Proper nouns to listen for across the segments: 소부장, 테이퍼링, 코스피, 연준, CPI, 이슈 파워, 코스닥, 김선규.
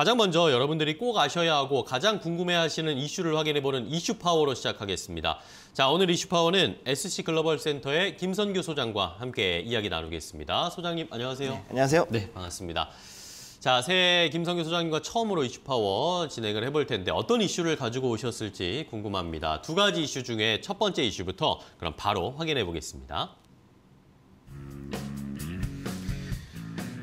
가장 먼저 여러분들이 꼭 아셔야 하고 가장 궁금해하시는 이슈를 확인해보는 이슈 파워로 시작하겠습니다. 자, 오늘 이슈 파워는 SC글로벌센터의 김선규 소장과 함께 이야기 나누겠습니다. 소장님, 안녕하세요. 네, 안녕하세요. 네, 반갑습니다. 자, 새해 김선규 소장님과 처음으로 이슈 파워 진행을 해볼 텐데 어떤 이슈를 가지고 오셨을지 궁금합니다. 두 가지 이슈 중에 첫 번째 이슈부터 그럼 바로 확인해보겠습니다.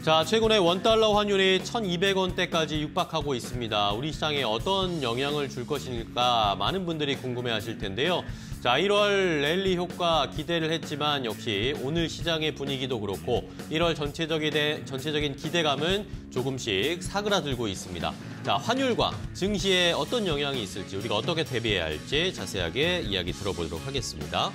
자, 최근에 원달러 환율이 1,200원대까지 육박하고 있습니다. 우리 시장에 어떤 영향을 줄 것일까 많은 분들이 궁금해하실 텐데요. 자, 1월 랠리 효과 기대를 했지만 역시 오늘 시장의 분위기도 그렇고 1월 전체적인 기대감은 조금씩 사그라들고 있습니다. 자, 환율과 증시에 어떤 영향이 있을지 우리가 어떻게 대비해야 할지 자세하게 이야기 들어보도록 하겠습니다.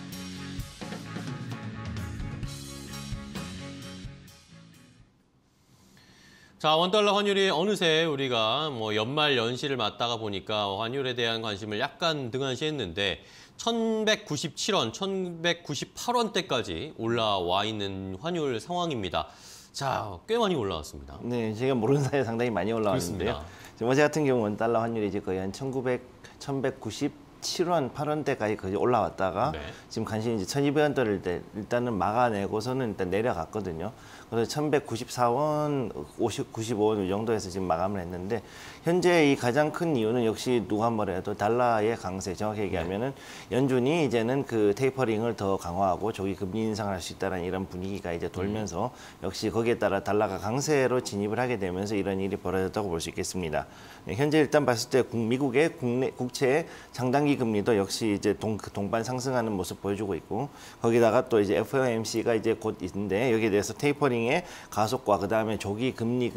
자, 원달러 환율이 어느새 우리가 연말 연시를 맞다가 보니까 환율에 대한 관심을 약간 등한시했는데 1,197원, 1,198원대까지 올라와 있는 환율 상황입니다. 자, 꽤 많이 올라왔습니다. 네, 제가 모르는 사이에 상당히 많이 올라왔는데요. 어제 같은 경우 원달러 환율이 이제 거의 한 1,900, 1,197원, 8원대까지 거의 올라왔다가 네. 지금 간신히 이제 1,200원대를 일단은 막아내고서는 일단 내려갔거든요. 그래서 1,194원, 95원 이 정도에서 지금 마감을 했는데 현재 이 가장 큰 이유는 역시 누가 뭐라 해도 달러의 강세, 정확히 얘기하면은 연준이 이제는 그 테이퍼링을 더 강화하고 조기 금리 인상을 할 수 있다는 이런 분위기가 이제 돌면서 역시 거기에 따라 달러가 강세로 진입을 하게 되면서 이런 일이 벌어졌다고 볼 수 있겠습니다. 현재 일단 봤을 때 미국의 국내 국채의 장단기 금리도 역시 이제 동반 상승하는 모습 보여주고 있고 거기다가 또 이제 FOMC가 이제 곧 있는데 여기에 대해서 테이퍼링 의 가속과 그다음에 조기 금리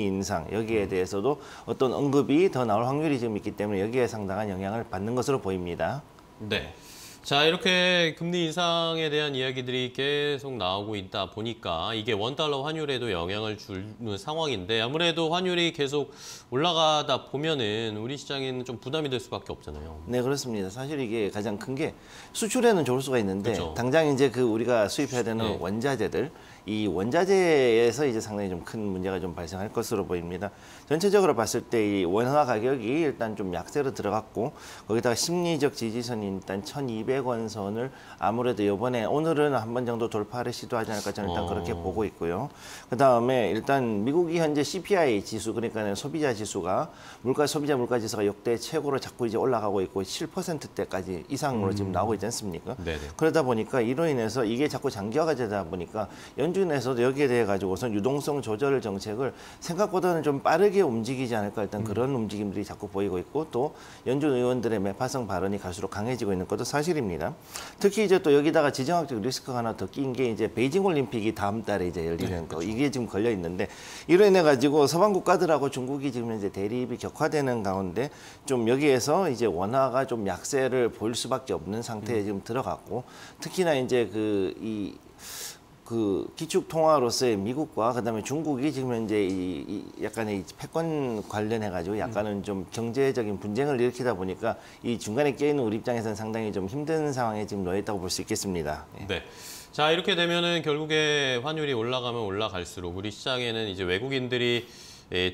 인상 여기에 대해서도 어떤 언급이 더 나올 확률이 지금 있기 때문에 여기에 상당한 영향을 받는 것으로 보입니다. 네. 자, 이렇게 금리 인상에 대한 이야기들이 계속 나오고 있다 보니까 이게 원달러 환율에도 영향을 주는 상황인데 아무래도 환율이 계속 올라가다 보면은 우리 시장에는 좀 부담이 될 수밖에 없잖아요. 네, 그렇습니다. 사실 이게 가장 큰 게 수출에는 좋을 수가 있는데 그렇죠. 당장 이제 그 우리가 수입해야 되는 네. 원자재들 이 원자재에서 이제 상당히 좀 큰 문제가 좀 발생할 것으로 보입니다. 전체적으로 봤을 때 이 원화 가격이 일단 좀 약세로 들어갔고 거기다가 심리적 지지선이 일단 1,200원 선을 아무래도 이번에 오늘은 한 번 정도 돌파를 시도하지 않을까 저는 일단 그렇게 보고 있고요. 그다음에 일단 미국이 현재 CPI 지수 그러니까 소비자 지수가 소비자 물가 지수가 역대 최고로 자꾸 이제 올라가고 있고 7%대까지 이상으로 지금 나오고 있지 않습니까? 네네. 그러다 보니까 이로 인해서 이게 자꾸 장기화가 되다 보니까 연준에서도 여기에 대해 가지고선 유동성 조절 정책을 생각보다는 좀 빠르게 움직이지 않을까 일단 그런 움직임들이 자꾸 보이고 있고 또 연준 의원들의 매파성 발언이 갈수록 강해지고 있는 것도 사실입니다. 특히 이제 또 여기다가 지정학적 리스크가 하나 더 낀 게 이제 베이징 올림픽이 다음 달에 이제 열리는 네, 거 그렇죠. 이게 지금 걸려 있는데 이로 인해 가지고 서방 국가들하고 중국이 지금 이제 대립이 격화되는 가운데 좀 여기에서 이제 원화가 좀 약세를 보일 수밖에 없는 상태에 지금 들어갔고 특히나 이제 그 기축 통화로서의 미국과 그다음에 중국이 지금 현재 약간의 패권 관련해 가지고 약간은 좀 경제적인 분쟁을 일으키다 보니까 이 중간에 껴있는 우리 입장에서는 상당히 좀 힘든 상황에 지금 놓여 있다고 볼 수 있겠습니다. 네. 자, 이렇게 되면은 결국에 환율이 올라가면 올라갈수록 우리 시장에는 이제 외국인들이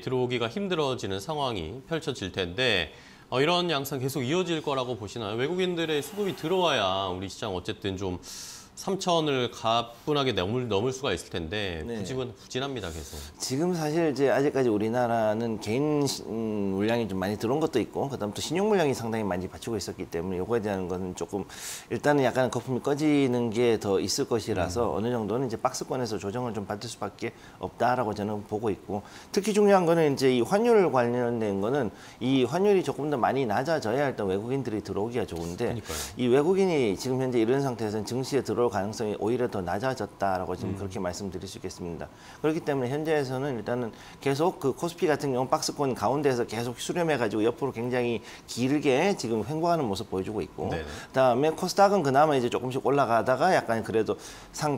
들어오기가 힘들어지는 상황이 펼쳐질 텐데 이런 양상 계속 이어질 거라고 보시나요? 외국인들의 수급이 들어와야 우리 시장 어쨌든 좀 3,000원을 가뿐하게 넘을 수가 있을 텐데 부진합니다 계속. 지금 사실 이제 아직까지 우리나라는 개인 물량이 좀 많이 들어온 것도 있고 그다음 또 신용 물량이 상당히 많이 받치고 있었기 때문에 요거에 대한 것은 조금 일단은 약간 거품이 꺼지는 게 더 있을 것이라서 어느 정도는 이제 박스권에서 조정을 좀 받을 수밖에 없다라고 저는 보고 있고 특히 중요한 거는 이제 이 환율 관련된 거는 이 환율이 조금 더 많이 낮아져야 일단 외국인들이 들어오기가 좋은데 그러니까요. 이 외국인이 지금 현재 이런 상태에서는 증시에 들어올 가능성이 오히려 더 낮아졌다라고 지금 그렇게 말씀드릴 수 있겠습니다. 그렇기 때문에 현재에서는 일단은 계속 그 코스피 같은 경우는 박스권 가운데에서 계속 수렴해가지고 옆으로 굉장히 길게 지금 횡보하는 모습 보여주고 있고 네네. 그다음에 코스닥은 그나마 이제 조금씩 올라가다가 약간 그래도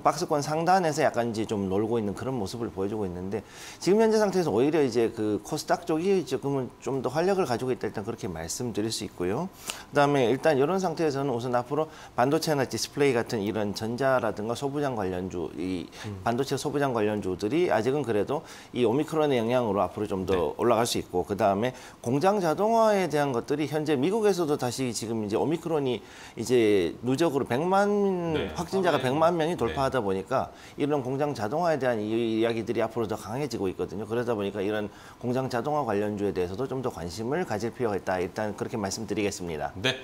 박스권 상단에서 약간 이제 좀 놀고 있는 그런 모습을 보여주고 있는데 지금 현재 상태에서 오히려 이제 그 코스닥 쪽이 조금은 좀 더 활력을 가지고 있다 일단 그렇게 말씀드릴 수 있고요. 그다음에 일단 이런 상태에서는 우선 앞으로 반도체나 디스플레이 같은 이런 전자라든가 소부장 관련주, 이 반도체 소부장 관련주들이 아직은 그래도 이 오미크론의 영향으로 앞으로 좀 더 올라갈 수 있고, 그 다음에 공장 자동화에 대한 것들이 현재 미국에서도 다시 지금 이제 오미크론이 이제 누적으로 100만 확진자가 100만 명이 돌파하다 보니까 이런 공장 자동화에 대한 이야기들이 앞으로 더 강해지고 있거든요. 그러다 보니까 이런 공장 자동화 관련주에 대해서도 좀 더 관심을 가질 필요가 있다. 일단 그렇게 말씀드리겠습니다. 네.